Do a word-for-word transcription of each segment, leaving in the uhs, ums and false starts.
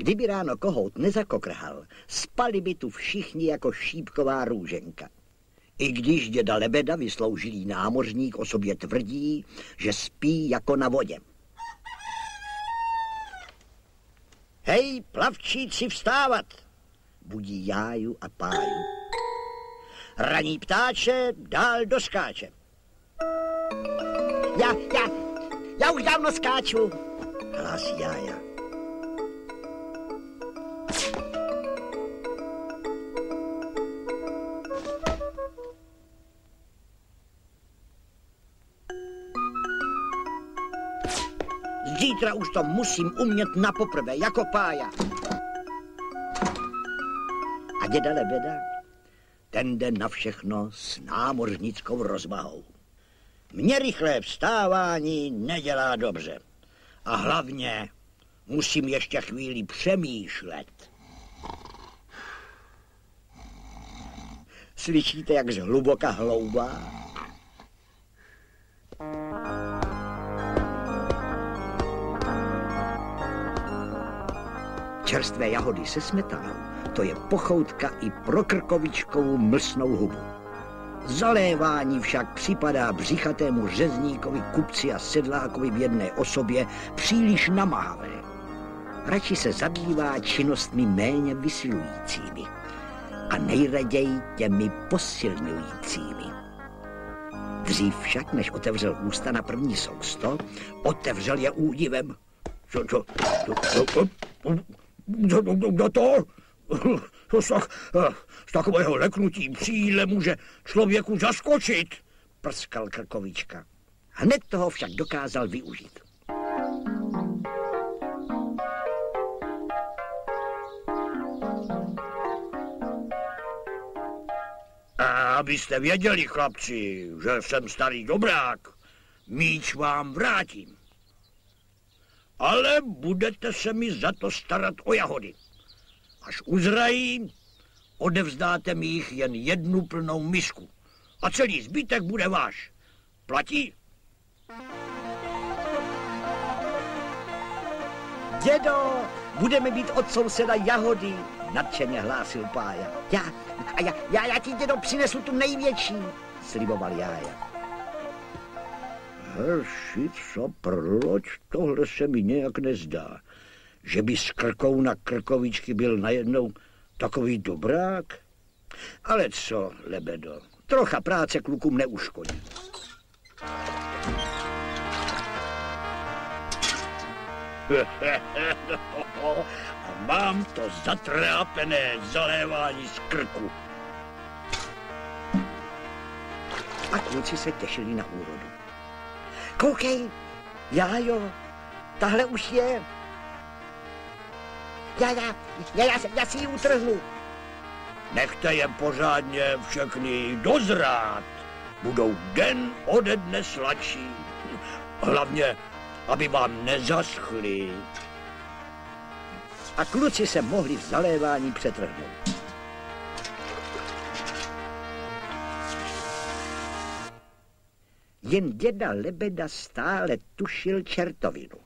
Kdyby ráno kohout nezakokrhal, spali by tu všichni jako šípková růženka. I když děda Lebeda, vysloužilý námořník, o sobě tvrdí, že spí jako na vodě. Hej, plavčíci, vstávat! Budí Jáju a Páju. Raní ptáče, dál doskáče. Já, já, já už dávno skáču, hlásí Jája. Zítra už to musím umět napoprvé, jako Pája. A děda Lebeda, ten jde na všechno s námořnickou rozvahou. Mně rychlé vstávání nedělá dobře. A hlavně musím ještě chvíli přemýšlet. Slyšíte, jak zhluboka hloubá? Čerstvé jahody se smetanou, to je pochoutka i pro krkovičkovou mlsnou hubu. Zalévání však připadá břichatému řezníkovi, kupci a sedlákovi v jedné osobě příliš namáhavé. Radši se zabývá činnostmi méně vysilujícími a nejraději těmi posilňujícími. Dřív však, než otevřel ústa na první sousto, otevřel je údivem. Kdo to? Z takového leknutí příle může člověku zaskočit, prskal Krkovička. Hned toho však dokázal využít. A abyste věděli, chlapci, že jsem starý dobrák, míč vám vrátím. Ale budete se mi za to starat o jahody. Až uzrají, odevzdáte mi jich jen jednu plnou misku. A celý zbytek bude váš. Platí? Dědo, budeme mít od souseda jahody, nadšeně hlásil Pája. Já, a já, já, já ti, dědo, přinesu tu největší, sliboval Jája. Herši, co prloč, tohle se mi nějak nezdá. Že by s krkou na Krkovičky byl najednou takový dobrák? Ale co, Lebedo, trocha práce klukům neuškodí. A mám to zatrápené zalévání z krku. A kluci se těšili na úrodu. Koukej, Jájo, tahle už je. Já, já, já, já, já si ji utrhnu. Nechte je pořádně všechny dozrát. Budou den ode dne sladší. Hlavně, aby vám nezaschly. A kluci se mohli v zalévání přetrhnout. Jen děda Lebeda stále tušil čertovinu.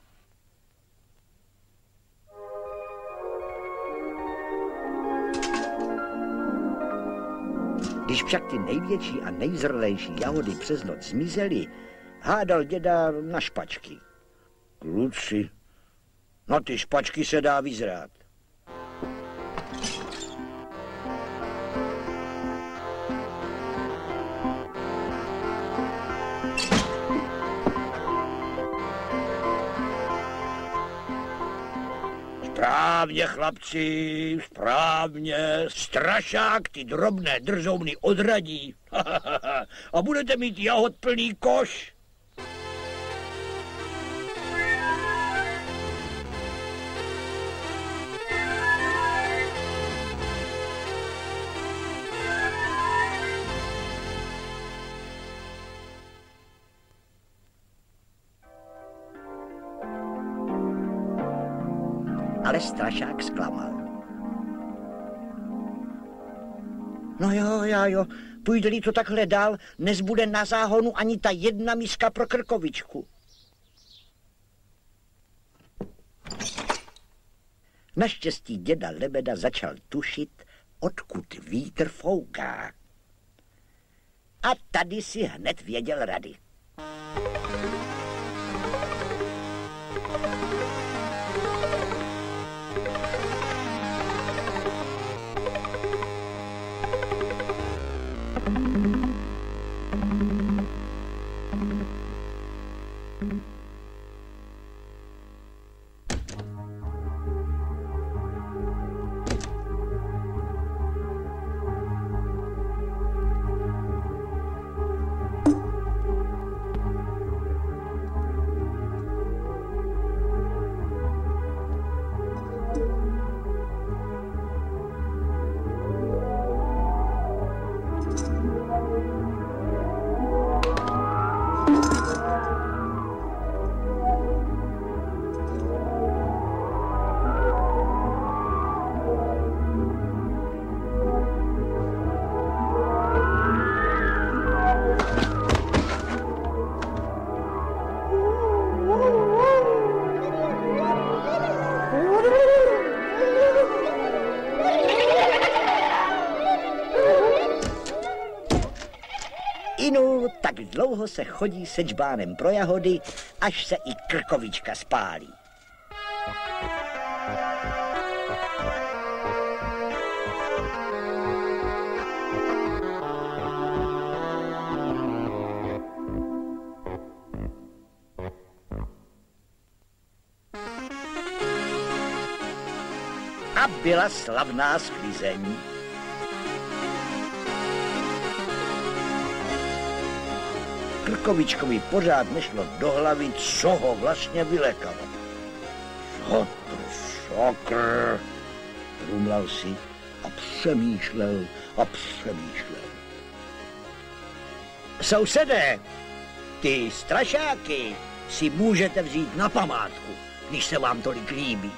Když však ty největší a nejzrlejší jahody přes noc zmizely, hádal děda na špačky. Kluci, no ty špačky se dá vyzrát. Správně, chlapci, správně, strašák ty drobné drzouny odradí a budete mít jahod plný koš. Ale strašák zklamal. No jo, já jo, půjde-li to takhle dál, nezbude na záhonu ani ta jedna miska pro Krkovičku. Naštěstí děda Lebeda začal tušit, odkud vítr fouká. A tady si hned věděl rady. Tak dlouho se chodí se džbánem pro jahody, až se i krkovička spálí. A byla slavná sklizeň. Krkovičkovi pořád nešlo do hlavy, co ho vlastně vylekalo. Co to sakr, rumlal si a přemýšlel a přemýšlel. Sousedé, ty strašáky si můžete vzít na památku, když se vám tolik líbí.